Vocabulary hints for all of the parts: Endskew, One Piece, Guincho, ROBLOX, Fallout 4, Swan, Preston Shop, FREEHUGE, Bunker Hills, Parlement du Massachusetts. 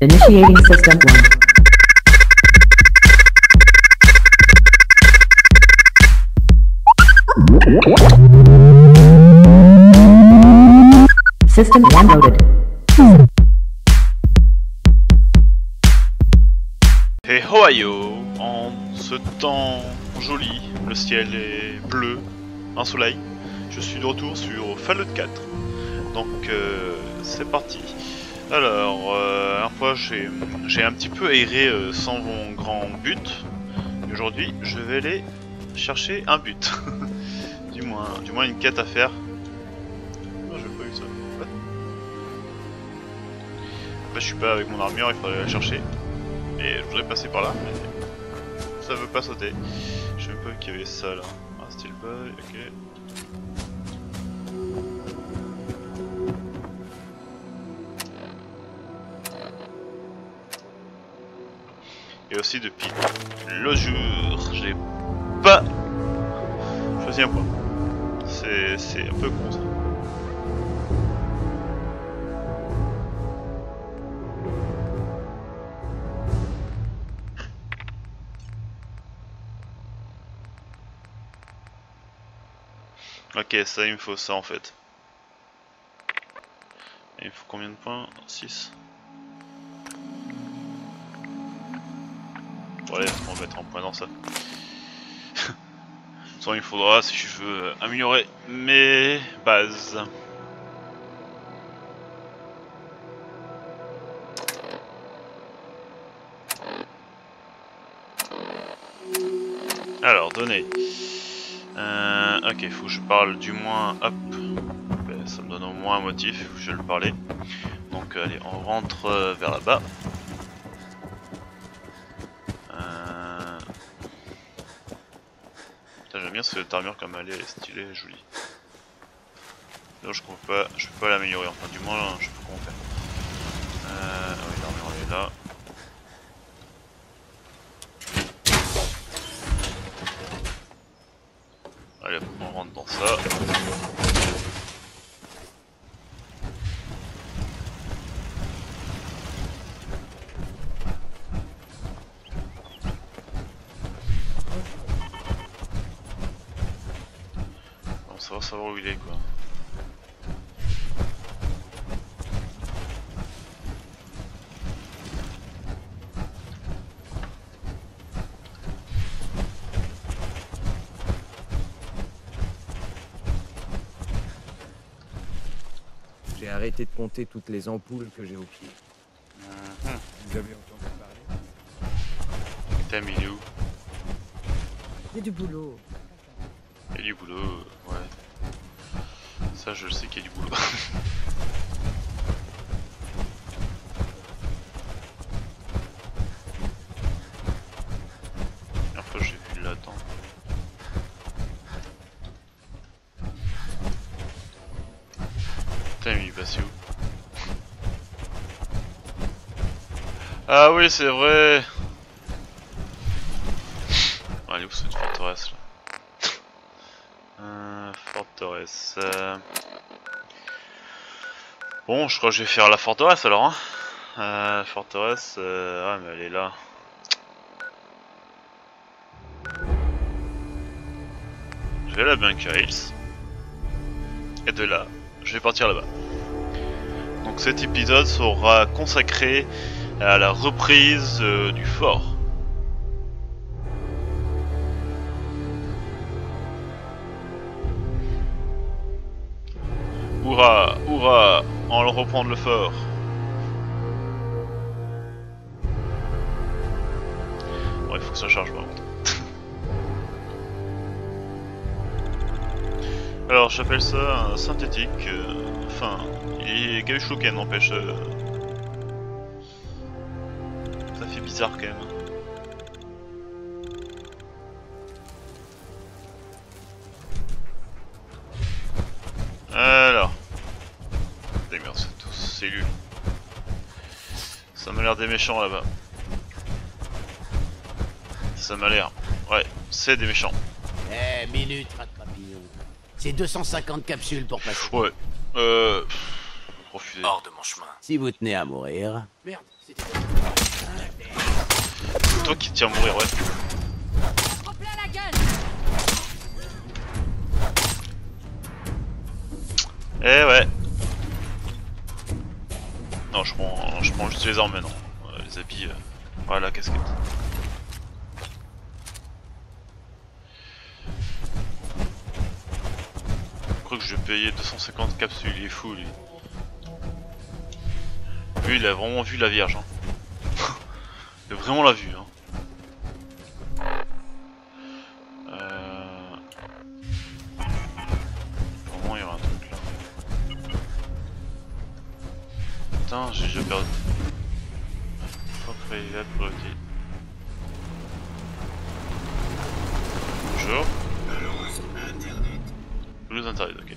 Initiating system one. System one loaded. Hey ho ayo. En ce temps joli, le ciel est bleu, un soleil. Je suis de retour sur Fallout 4. Donc c'est parti. Alors, la dernière fois j'ai un petit peu erré sans mon grand but. Aujourd'hui, je vais aller chercher un but. du moins une quête à faire. Non, je n'ai pas eu ça. Ouais. Après, je suis pas avec mon armure, il faudrait la chercher. Et je voudrais passer par là, mais ça veut pas sauter. Je sais même pas qu'il y avait ça là. Ah, steel boy, ok. Et aussi depuis le jour, j'ai pas choisi un point. C'est un peu con ça. Ok, ça il me faut ça en fait. Et il faut combien de points? 6. Ouais, on va être en point dans ça. Sans il faudra si je veux améliorer mes bases. Alors, donnez. Ok, faut que je parle du moins. Hop. Ben, ça me donne au moins un motif, je vais le parler. Donc, allez, on rentre vers là-bas. J'aime bien cette armure comme elle est stylée et jolie. Là je peux pas l'améliorer, enfin du moins je sais pas comment faire. Oui, l'armure elle est là. Allez on rentre dans ça. Savoir où il est quoi. J'ai arrêté de compter toutes les ampoules que j'ai au pied. Vous avez entendu parler? T'as mis où? Il y a du boulot. Il y a du boulot, ouais. Ça je sais qu'il y a du boulot. Après j'ai vu là-dedans. Putain mais il est passé où? Ah oui c'est vrai. Allez où cette forteresse là? Forteresse. Bon, je crois que je vais faire la forteresse alors. Hein. Forteresse. Ah, mais elle est là. Je vais à la Bunker Hills. Et de là, je vais partir là-bas. Donc cet épisode sera consacré à la reprise du fort. Hurrah, hurrah, on va reprendre le fort. Bon, il faut que ça charge par contre. Alors j'appelle ça synthétique. Enfin, il est gauchoken, n'empêche. Ça fait bizarre quand même. Ça m'a l'air des méchants là-bas. Ça m'a l'air. Ouais, c'est des méchants. Eh, minute, rat de papillon. C'est 250 capsules pour passer. Ouais. Refusez. Hors de mon chemin. Si vous tenez à mourir. Merde, c'était. Toi qui tiens à mourir, ouais. En plein la gueule. Eh ouais. Non, je prends juste les armes maintenant. Les habits. Voilà, casquette. Que je vais payer 250 capsules, il est fou lui. Lui il a vraiment vu la vierge hein. Il a vraiment la vue hein. Vraiment il y aura un truc là. Putain j'ai déjà perdu. Bonjour. Toulouse Internet, ok.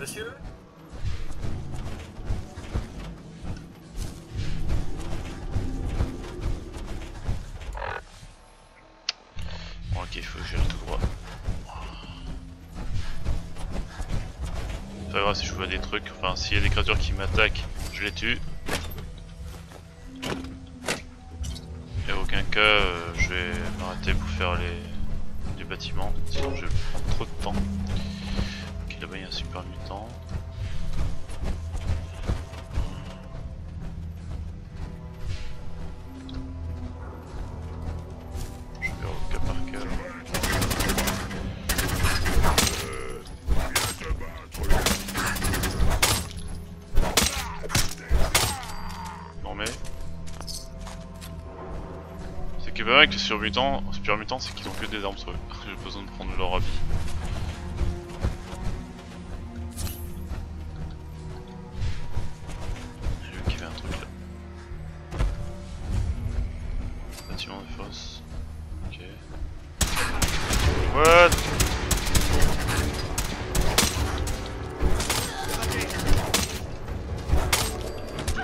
Monsieur ? Bon, ok, il faut que j'aille tout droit. C'est pas grave si je vois des trucs, enfin s'il y a des créatures qui m'attaquent, je les tue. Et aucun cas, je vais m'arrêter pour faire les... bâtiment, sinon je vais prendre trop de temps. Ok, là-bas il y a un super mutant. Je vais au cas par cas. Non mais... c'est que pas mal que sur mutant. Super mutant, c'est qu'ils ont que des armes sur eux. J'ai besoin de prendre leur habit. J'ai vu qu'il y avait un truc là. Bâtiment de fosse. Ok. What?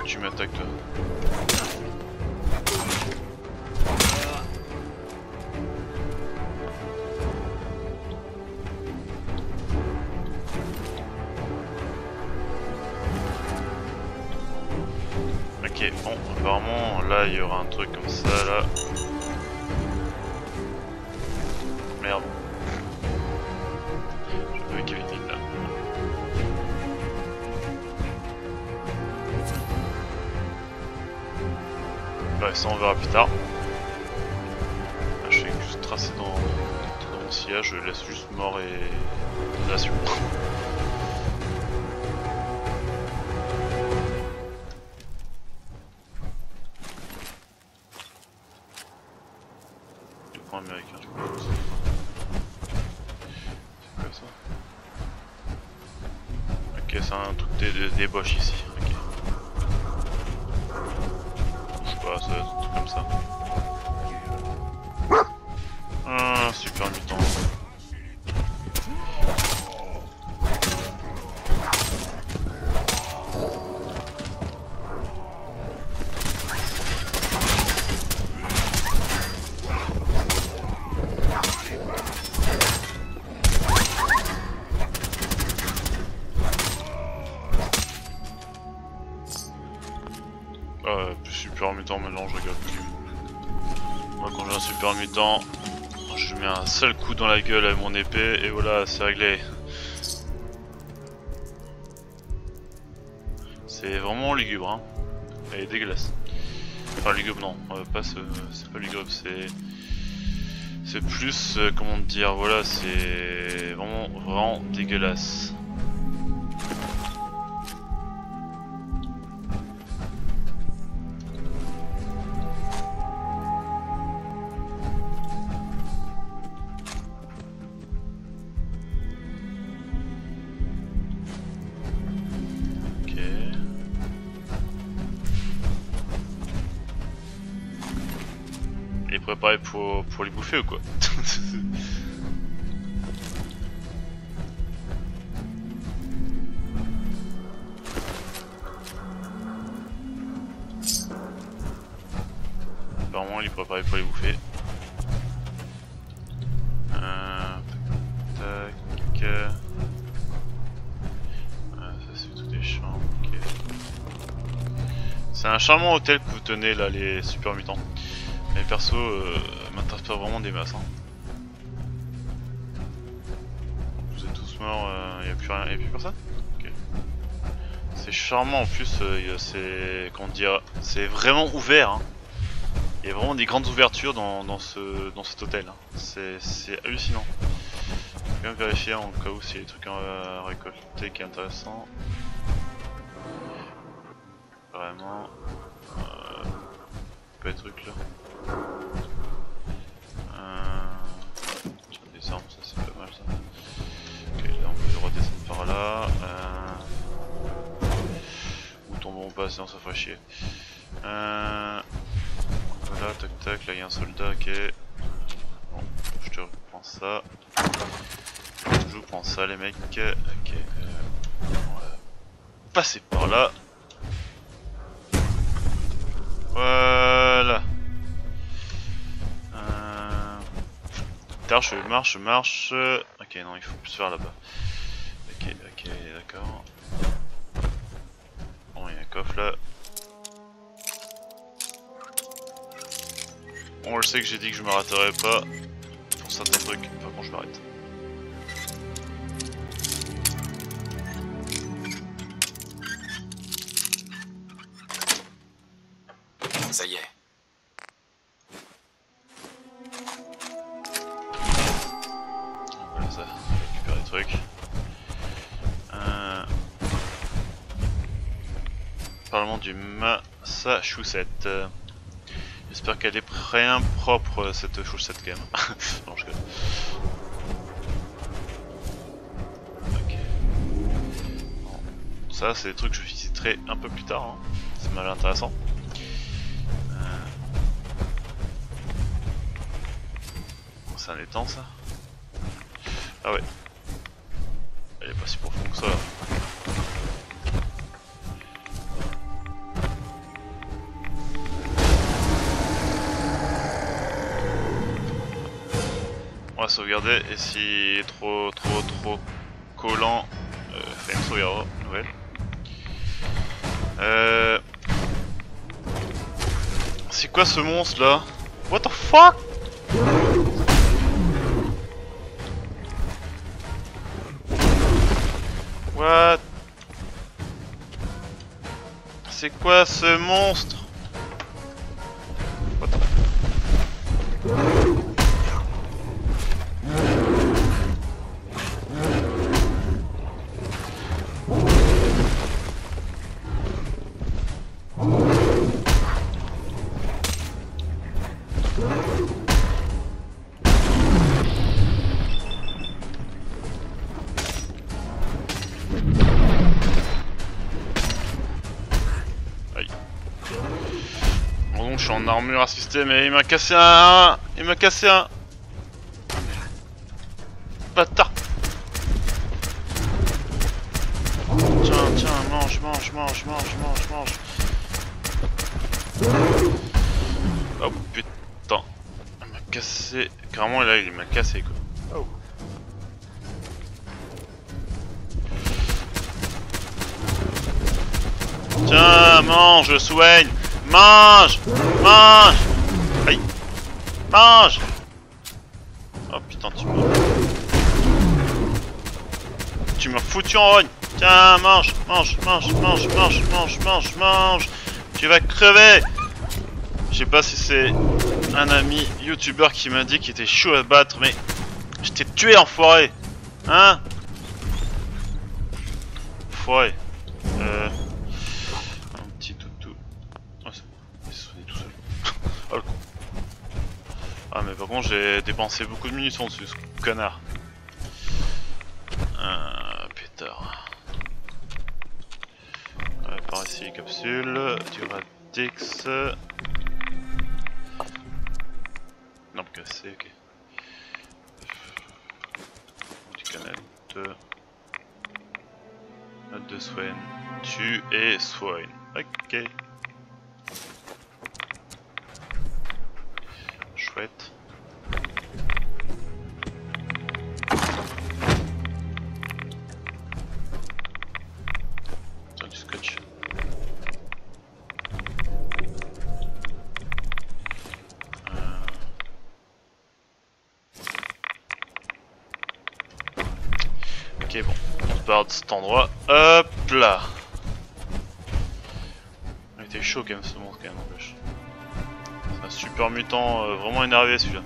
Tu m'attaques toi. Ok, bon, apparemment là il y aura un truc comme ça là. Merde. Je vais éviter là. Bah ça on verra plus tard. Là, je vais juste tracer dans mon sillage, je laisse juste mort et... là sur américain, je pense. C'est quoi ça? Ok, c'est un truc de débauche ici. Ok. Je sais pas, c'est un truc comme ça. Ah, super mutant. Super mutant, mais non, je rigole plus. Moi, quand j'ai un super mutant, je mets un seul coup dans la gueule avec mon épée et voilà, c'est réglé. C'est vraiment lugubre, hein. Elle est dégueulasse. Enfin, lugubre, non, c'est pas lugubre, c'est. C'est plus, comment dire, voilà, c'est vraiment dégueulasse. Préparé pour les bouffer ou quoi? Apparemment il est préparé pour les bouffer. Tac. C'est un charmant hôtel que vous tenez là, les super mutants. Mais perso, m'intéresse pas vraiment des masses. Hein. Vous êtes tous morts, y a plus rien, y a plus personne. Okay. C'est charmant en plus, c'est comment dire, c'est vraiment ouvert. Hein. Il y a vraiment des grandes ouvertures dans cet hôtel. Hein. C'est hallucinant. Je vais vérifier en cas où s'il y a des trucs à récolter qui est intéressant. Vraiment, pas de trucs là. Des armes, ça c'est pas mal ça. Ok, là on peut redescendre par là. Ou tomberont pas, sinon ça fera chier. Voilà, tac tac, là il y a un soldat, ok. Bon, je te reprends ça. Je vous prends ça les mecs. Ok, on va passer par là. Voilà. Je marche. Ok, non, il faut plus faire là-bas. Ok, d'accord. Bon, il y a un coffre là. Bon, je sais que j'ai dit que je m'arrêterais pas pour certains trucs. Enfin bon, je m'arrête. Ça y est. Voilà ça, récupère les trucs. Parlement du Massachusetts. J'espère qu'elle est rien propre cette chaussette quand même. Non, je connais. Ok. Bon. Ça c'est des trucs que je visiterai un peu plus tard. Hein. C'est mal intéressant. C'est un étang ça. Ah ouais. Elle est pas si profonde que ça. Là. On va sauvegarder et si est trop collant, fait une sauvegarde nouvelle. C'est quoi ce monstre là? What the fuck? What? C'est quoi ce monstre? What? En armure assistée, mais il m'a cassé un. Bâtard. Tiens, mange. Oh putain. Il m'a cassé. Carrément, là, il m'a cassé quoi. Oh. Tiens, mange, soigne. Mange. Aïe. Mange. Oh putain, tu m'as foutu en rogne. Tiens, mange. Tu vas crever. Je sais pas si c'est un ami youtubeur qui m'a dit qu'il était chaud à battre, mais je t'ai tué, enfoiré. Hein? Enfoiré. Ah mais par contre j'ai dépensé beaucoup de munitions dessus, ce connard. Pétard. Par ici les capsules, du radix. Non cassé, ok. Du canal de... Note de Swan. Tu es Swan. Ok. Chouette. Du scotch. Ok, bon, on part de cet endroit. Hop là. Il était chaud quand même ce monde, quand même, n'empêche. C'est un super mutant, vraiment énervé celui-là.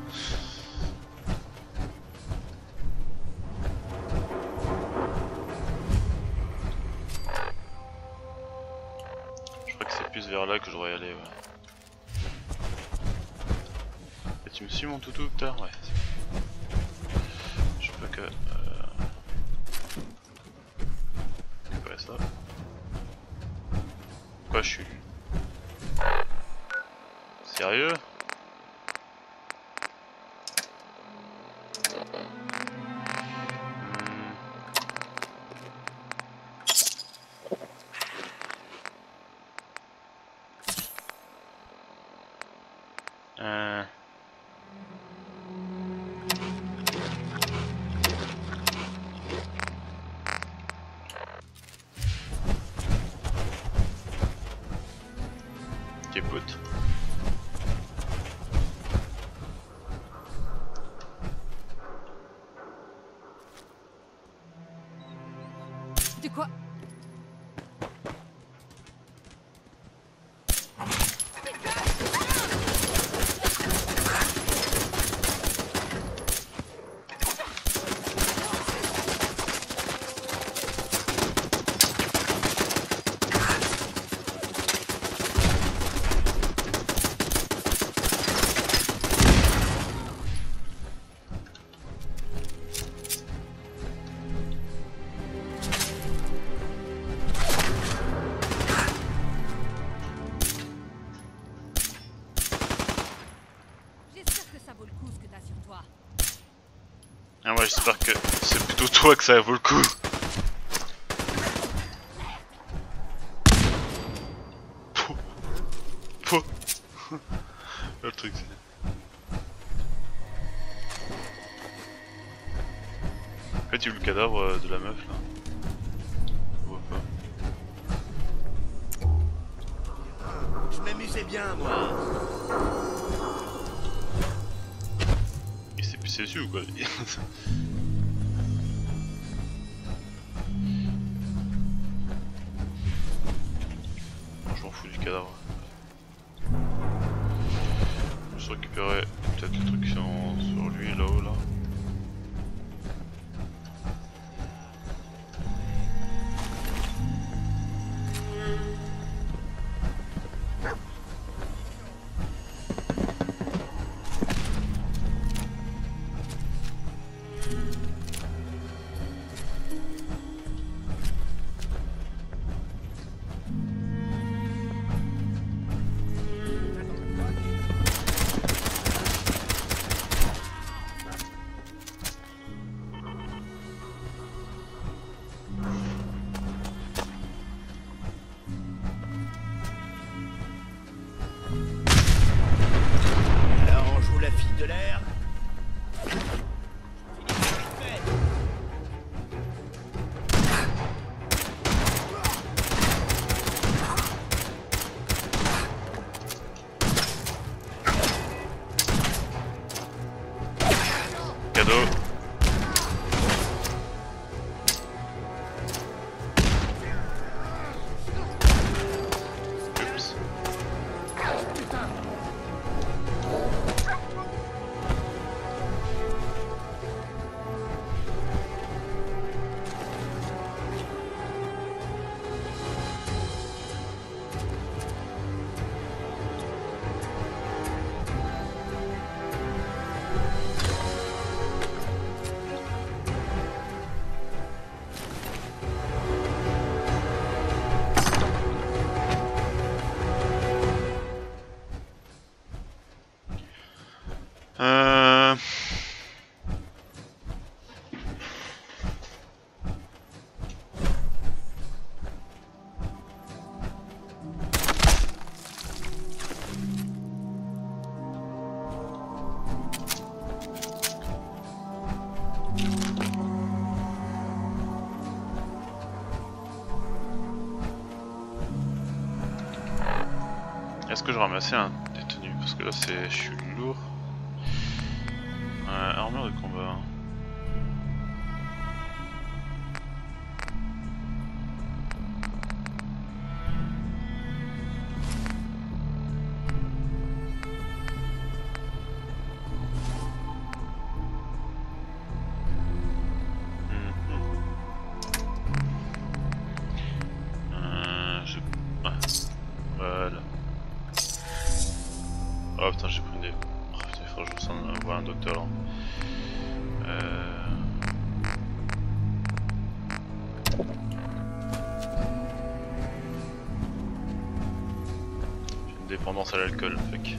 Je crois que c'est plus vers là que je devrais y aller. Ouais. Et tu me suis mon toutou tout à l'heure? Ouais. Je peux que... ça. Quoi, je suis sérieux? Écoute. De quoi? J'espère que c'est plutôt toi que ça vaut le coup. Pouh. Le truc c'est... En fait, il y a eu le cadavre de la meuf là. Je vois pas. Je m'amusais bien moi. Il s'est pissé dessus ou quoi? Est-ce que je ramassais un détenu? Parce que là c'est... je suis lourd. Armure de combat. Voilà. Oh putain, j'ai pris des... Oh putain, il faut que je ressente voir un docteur là. J'ai une dépendance à l'alcool, fuck.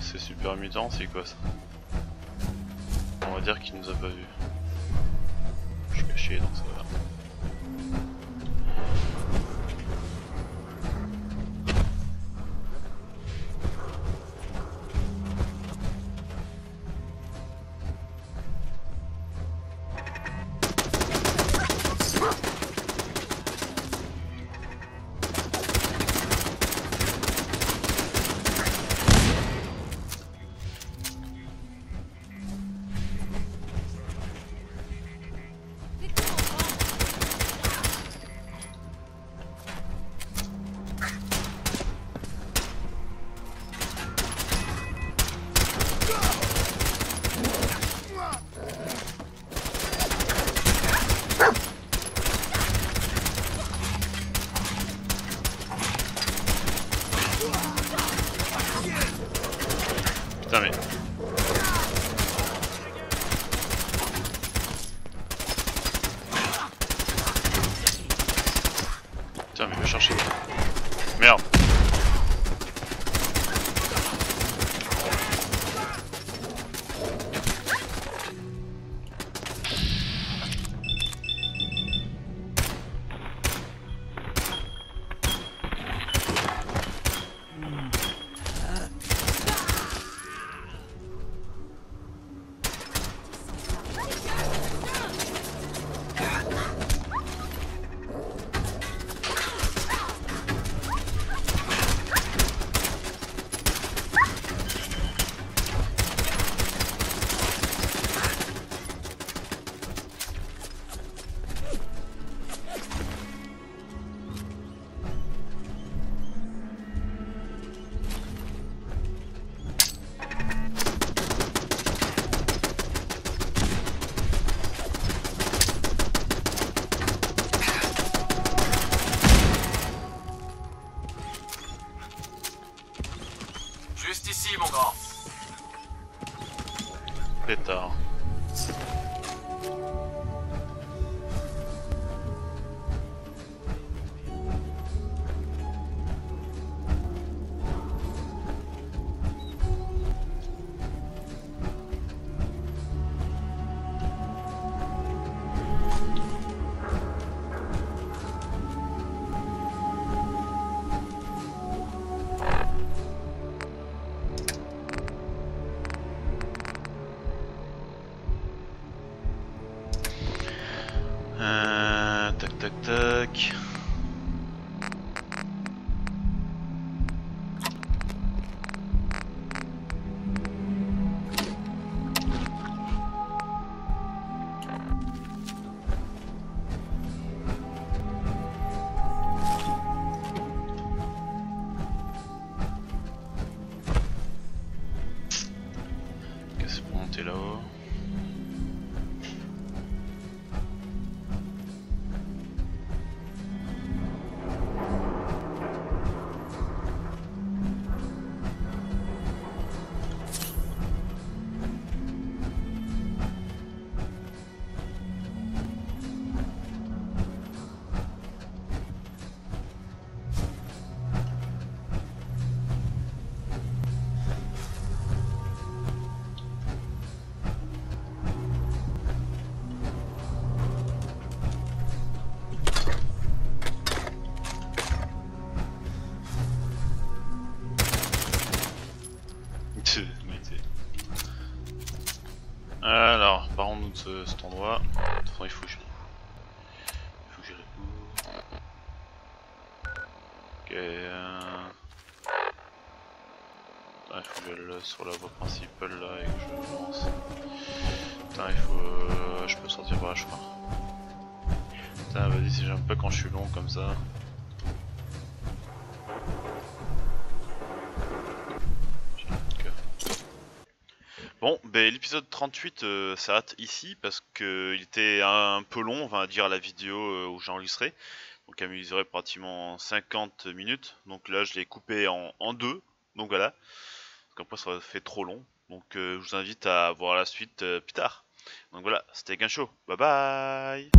Ces super mutants, c'est quoi ça? On va dire qu'il nous a pas vus. Je suis caché donc ça va. Pétard. Alors, parlons-nous de cet endroit. Attends, il faut que j'y recours. Ok. Il faut que j'aille sur la voie principale là et que je lance. Putain, il faut. Je peux sortir par là, je crois. Putain, vas-y, si j'aime pas quand je suis long comme ça. Bon, ben, l'épisode 38 s'arrête ici parce qu'il était un peu long, on va dire, la vidéo où j'ai enregistré. Donc elle mesurait pratiquement 50 minutes. Donc là, je l'ai coupé en deux. Donc voilà. Parce qu'après, ça aurait fait trop long. Donc je vous invite à voir la suite plus tard. Donc voilà, c'était Guincho. Bye bye.